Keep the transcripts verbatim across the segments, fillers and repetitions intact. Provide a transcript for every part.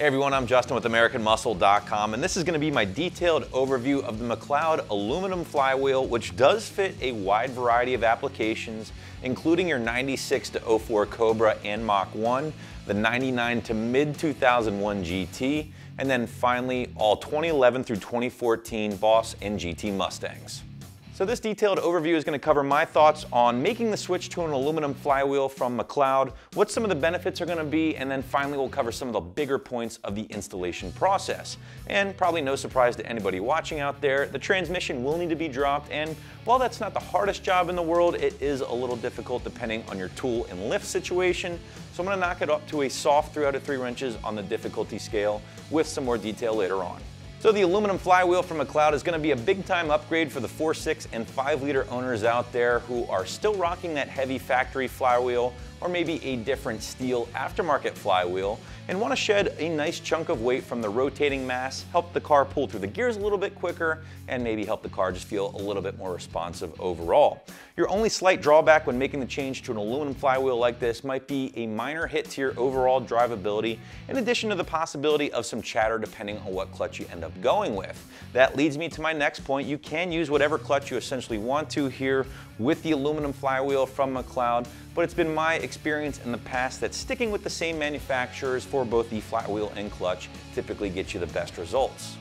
Hey everyone, I'm Justin with American Muscle dot com, and this is going to be my detailed overview of the McLeod aluminum flywheel, which does fit a wide variety of applications, including your ninety-six to oh four Cobra and Mach one, the ninety-nine to mid two thousand one G T, and then finally all twenty eleven through twenty fourteen Boss and G T Mustangs. So this detailed overview is going to cover my thoughts on making the switch to an aluminum flywheel from McLeod, what some of the benefits are going to be, and then finally we'll cover some of the bigger points of the installation process. And probably no surprise to anybody watching out there, the transmission will need to be dropped, and while that's not the hardest job in the world, it is a little difficult depending on your tool and lift situation. So I'm going to knock it up to a soft three out of three wrenches on the difficulty scale with some more detail later on. So the aluminum flywheel from McLeod is going to be a big time upgrade for the four, six, and five liter owners out there who are still rocking that heavy factory flywheel or maybe a different steel aftermarket flywheel and want to shed a nice chunk of weight from the rotating mass, help the car pull through the gears a little bit quicker, and maybe help the car just feel a little bit more responsive overall. Your only slight drawback when making the change to an aluminum flywheel like this might be a minor hit to your overall drivability, in addition to the possibility of some chatter depending on what clutch you end up going with. That leads me to my next point. You can use whatever clutch you essentially want to here with the aluminum flywheel from McLeod, but it's been my experience in the past that sticking with the same manufacturers for both the flywheel and clutch typically gets you the best results.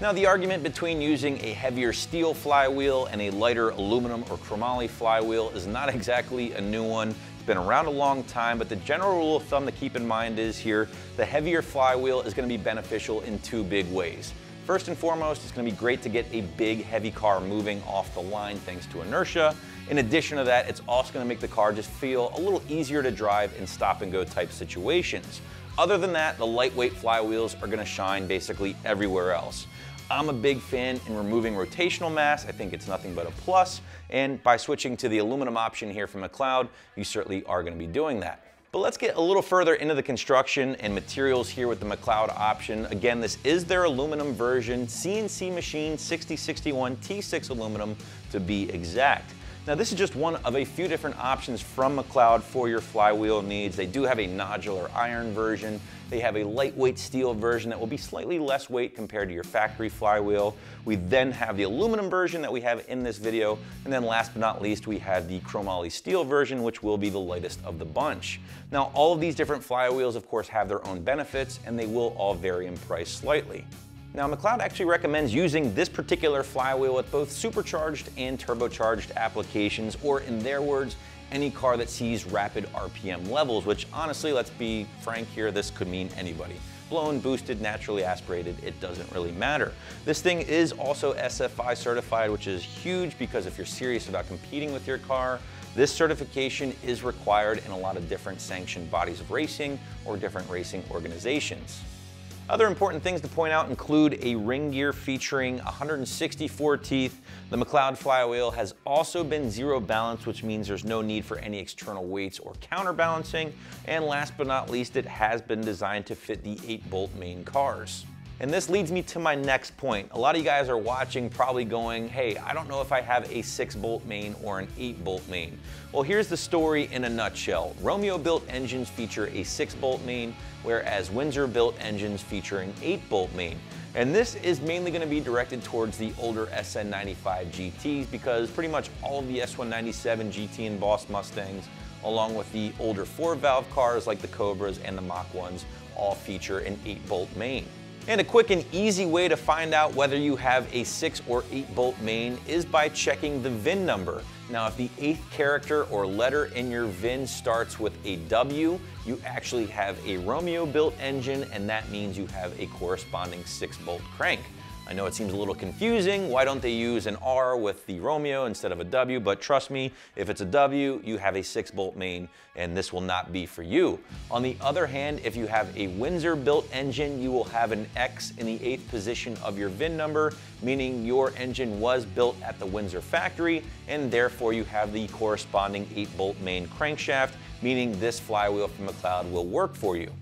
Now, the argument between using a heavier steel flywheel and a lighter aluminum or chromoly flywheel is not exactly a new one. Been around a long time, but the general rule of thumb to keep in mind is here, the heavier flywheel is going to be beneficial in two big ways. First and foremost, it's going to be great to get a big, heavy car moving off the line thanks to inertia. In addition to that, it's also going to make the car just feel a little easier to drive in stop-and-go type situations. Other than that, the lightweight flywheels are going to shine basically everywhere else. I'm a big fan in removing rotational mass. I think it's nothing but a plus, and by switching to the aluminum option here from McLeod, you certainly are going to be doing that. But let's get a little further into the construction and materials here with the McLeod option. Again, this is their aluminum version, C N C machine sixty sixty-one T six aluminum to be exact. Now, this is just one of a few different options from McLeod for your flywheel needs. They do have a nodular iron version. They have a lightweight steel version that will be slightly less weight compared to your factory flywheel. We then have the aluminum version that we have in this video. And then last but not least, we have the chromoly steel version, which will be the lightest of the bunch. Now, all of these different flywheels, of course, have their own benefits, and they will all vary in price slightly. Now, McLeod actually recommends using this particular flywheel with both supercharged and turbocharged applications, or in their words, any car that sees rapid R P M levels, which honestly, let's be frank here, this could mean anybody. Blown, boosted, naturally aspirated, it doesn't really matter. This thing is also S F I certified, which is huge because if you're serious about competing with your car, this certification is required in a lot of different sanctioned bodies of racing or different racing organizations. Other important things to point out include a ring gear featuring one hundred sixty-four teeth. The McLeod flywheel has also been zero balanced, which means there's no need for any external weights or counterbalancing. And last but not least, it has been designed to fit the eight bolt main cars. And this leads me to my next point. A lot of you guys are watching probably going, hey, I don't know if I have a six bolt main or an eight bolt main. Well, here's the story in a nutshell. Romeo built engines feature a six bolt main, whereas Windsor built engines feature an eight bolt main. And this is mainly going to be directed towards the older S N ninety-five G Ts because pretty much all of the S one ninety-seven G T and Boss Mustangs, along with the older four valve cars like the Cobras and the Mach ones, all feature an eight bolt main. And a quick and easy way to find out whether you have a six or eight bolt main is by checking the V I N number. Now, if the eighth character or letter in your V I N starts with a W, you actually have a Romeo built engine, and that means you have a corresponding six bolt crank. I know it seems a little confusing. Why don't they use an R with the Romeo instead of a W? But trust me, if it's a W, you have a six bolt main, and this will not be for you. On the other hand, if you have a Windsor built engine, you will have an X in the eighth position of your V I N number, meaning your engine was built at the Windsor factory, and therefore you have the corresponding eight bolt main crankshaft, meaning this flywheel from McLeod will work for you.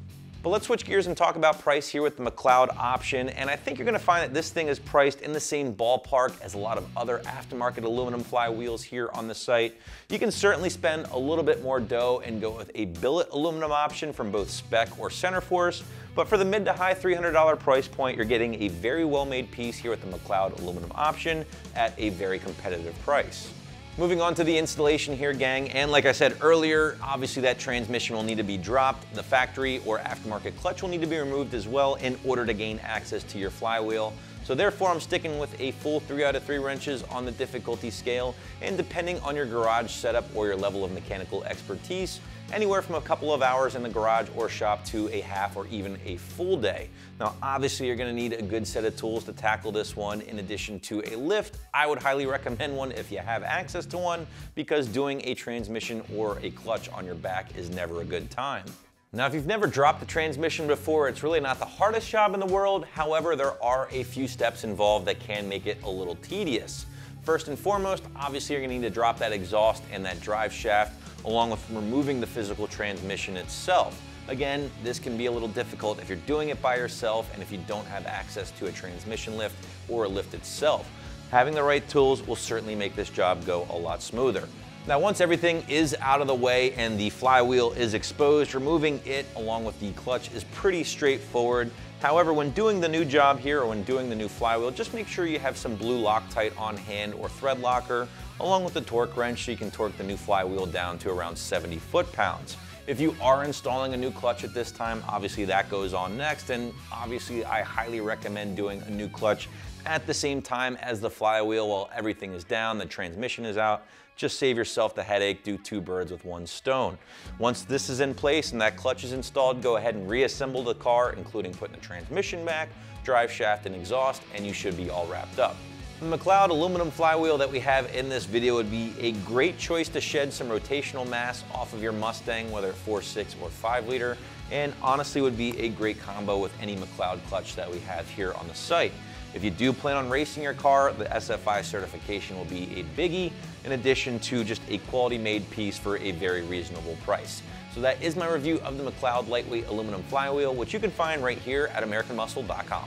But let's switch gears and talk about price here with the McLeod option. And I think you're gonna find that this thing is priced in the same ballpark as a lot of other aftermarket aluminum flywheels here on the site. You can certainly spend a little bit more dough and go with a billet aluminum option from both Spec or Centerforce. But for the mid to high three hundred dollar price point, you're getting a very well-made piece here with the McLeod aluminum option at a very competitive price. Moving on to the installation here, gang, and like I said earlier, obviously that transmission will need to be dropped. The factory or aftermarket clutch will need to be removed as well in order to gain access to your flywheel. So therefore, I'm sticking with a full three out of three wrenches on the difficulty scale, and depending on your garage setup or your level of mechanical expertise, anywhere from a couple of hours in the garage or shop to a half or even a full day. Now, obviously you're gonna need a good set of tools to tackle this one in addition to a lift. I would highly recommend one if you have access to one, because doing a transmission or a clutch on your back is never a good time. Now, if you've never dropped the transmission before, it's really not the hardest job in the world. However, there are a few steps involved that can make it a little tedious. First and foremost, obviously you're gonna need to drop that exhaust and that drive shaft, along with removing the physical transmission itself. Again, this can be a little difficult if you're doing it by yourself and if you don't have access to a transmission lift or a lift itself. Having the right tools will certainly make this job go a lot smoother. Now, once everything is out of the way and the flywheel is exposed, removing it along with the clutch is pretty straightforward. However, when doing the new job here or when doing the new flywheel, just make sure you have some blue Loctite on hand or thread locker, along with the torque wrench, so you can torque the new flywheel down to around seventy foot pounds. If you are installing a new clutch at this time, obviously that goes on next, and obviously I highly recommend doing a new clutch at the same time as the flywheel while everything is down, the transmission is out. Just save yourself the headache, do two birds with one stone. Once this is in place and that clutch is installed, go ahead and reassemble the car, including putting the transmission back, drive shaft and exhaust, and you should be all wrapped up. The McLeod aluminum flywheel that we have in this video would be a great choice to shed some rotational mass off of your Mustang, whether four, six, or five liter, and honestly would be a great combo with any McLeod clutch that we have here on the site. If you do plan on racing your car, the S F I certification will be a biggie, in addition to just a quality-made piece for a very reasonable price. So that is my review of the McLeod lightweight aluminum flywheel, which you can find right here at American Muscle dot com.